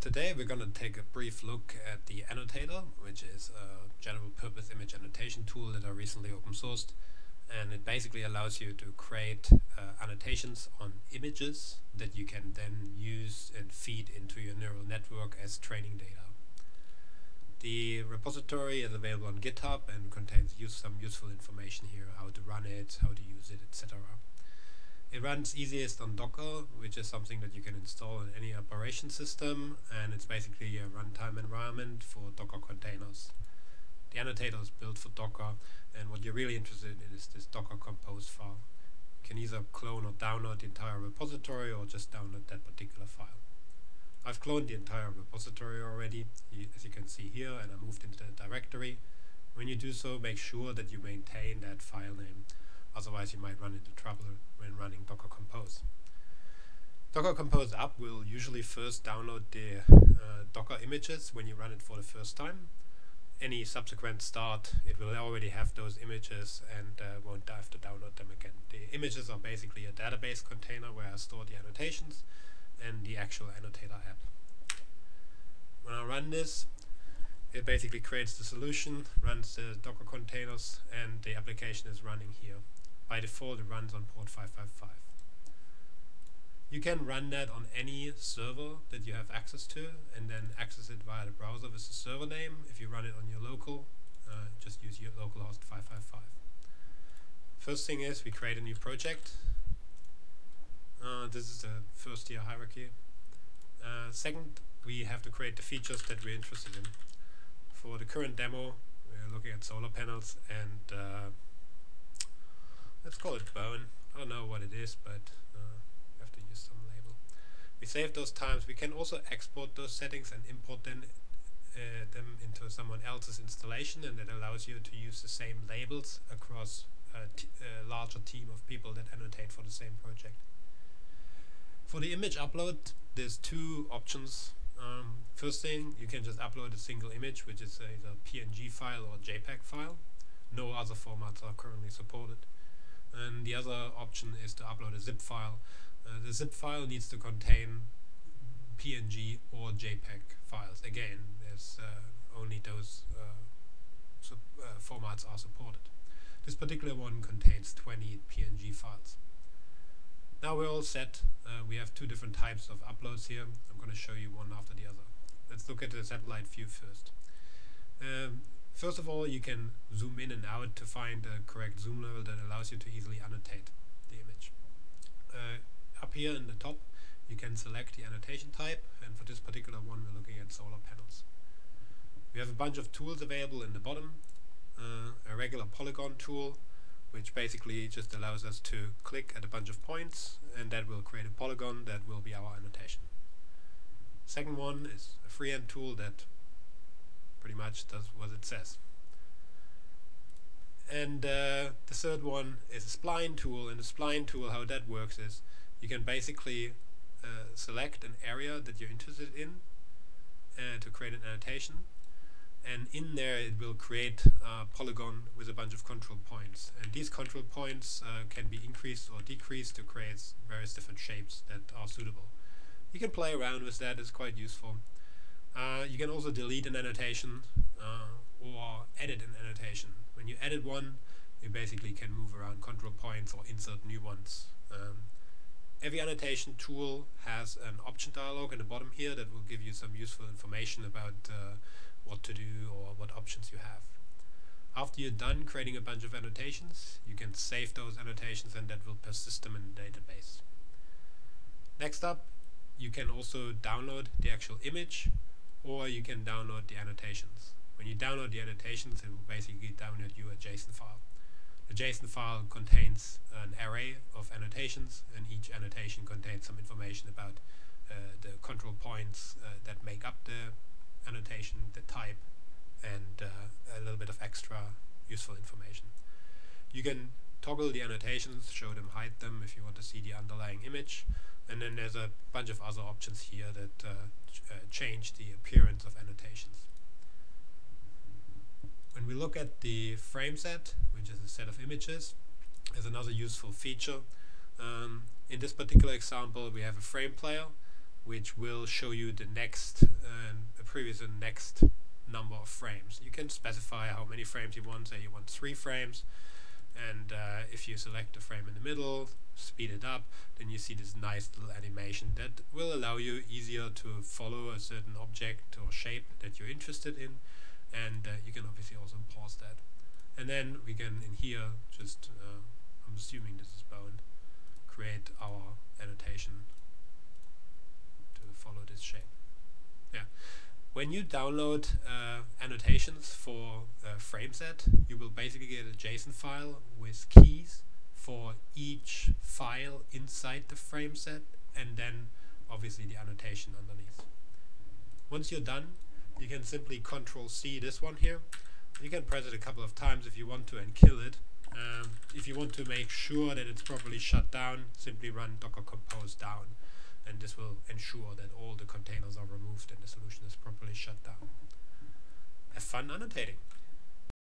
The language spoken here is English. Today we're going to take a brief look at the Annotator, which is a general purpose image annotation tool that I recently open sourced, and it basically allows you to create annotations on images that you can then use and feed into your neural network as training data. The repository is available on GitHub and contains some useful information here, how to run it, how to use it, etc. It runs easiest on Docker, which is something that you can install on any operation system, and it's basically a runtime environment for Docker containers. The Annotator is built for Docker, and what you're really interested in is this Docker Compose file. You can either clone or download the entire repository or just download that particular file. I've cloned the entire repository already, as you can see here, and I moved into the directory. When you do so, make sure that you maintain that file name. Otherwise you might run into trouble when running Docker Compose. Docker Compose app will usually first download the Docker images when you run it for the first time. Any subsequent start, it will already have those images and won't have to download them again. The images are basically a database container where I store the annotations and the actual Annotator app. When I run this, it basically creates the solution, runs the Docker containers, and the application is running here. By default, it runs on port 555. You can run that on any server that you have access to, and then access it via the browser with the server name. If you run it on your local, just use your localhost 555. First thing is, we create a new project. This is the first tier hierarchy. Second, we have to create the features that we're interested in. For the current demo, we're looking at solar panels and let's call it bone. I don't know what it is, but we have to use some label. We save those times. We can also export those settings and import them into someone else's installation, and that allows you to use the same labels across a larger team of people that annotate for the same project. For the image upload, there's two options. First thing, you can just upload a single image, which is either a PNG file or a JPEG file. No other formats are currently supported. And the other option is to upload a zip file. The zip file needs to contain PNG or JPEG files. Again, there's only those formats are supported. This particular one contains 20 PNG files. Now we're all set. We have two different types of uploads here. I'm going to show you one after the other. Let's look at the satellite view first. First of all, you can zoom in and out to find the correct zoom level that allows you to easily annotate the image. Up here in the top, you can select the annotation type, and for this particular one, we're looking at solar panels. We have a bunch of tools available in the bottom. A regular polygon tool, which basically just allows us to click at a bunch of points, and that will create a polygon that will be our annotation. Second one is a freehand tool that pretty much does what it says. And the third one is a spline tool, and the spline tool, how that works is you can basically select an area that you're interested in to create an annotation, and in there it will create a polygon with a bunch of control points, and these control points can be increased or decreased to create various different shapes that are suitable. You can play around with that, it's quite useful. You can also delete an annotation or edit an annotation. When you edit one, you basically can move around control points or insert new ones. Every annotation tool has an option dialog in the bottom here that will give you some useful information about what to do or what options you have. After you're done creating a bunch of annotations, you can save those annotations, and that will persist them in the database. Next up, you can also download the actual image, or you can download the annotations. When you download the annotations, it will basically download you a JSON file. The JSON file contains an array of annotations, and each annotation contains some information about the control points that make up the annotation, the type, and a little bit of extra useful information. You can toggle the annotations, show them, hide them if you want to see the underlying image, and then there's a bunch of other options here that change the appearance of annotations. When we look at the frame set, which is a set of images, is another useful feature. In this particular example, we have a frame player which will show you the next previous and next number of frames. You can specify how many frames you want. Say you want 3 frames, and if you select the frame in the middle, speed it up, then you see this nice little animation that will allow you easier to follow a certain object or shape that you're interested in, and you can obviously also pause that. And then we can in here just, I'm assuming this is bound, create our annotation to follow this shape. Yeah. When you download annotations for frameset, you will basically get a JSON file with keys for each file inside the frameset, and then obviously the annotation underneath. Once you're done, you can simply Ctrl+C this one here. You can press it a couple of times if you want to and kill it. If you want to make sure that it's properly shut down, simply run Docker Compose down. And this will ensure that all the containers are removed and the solution is properly shut down. Have fun annotating!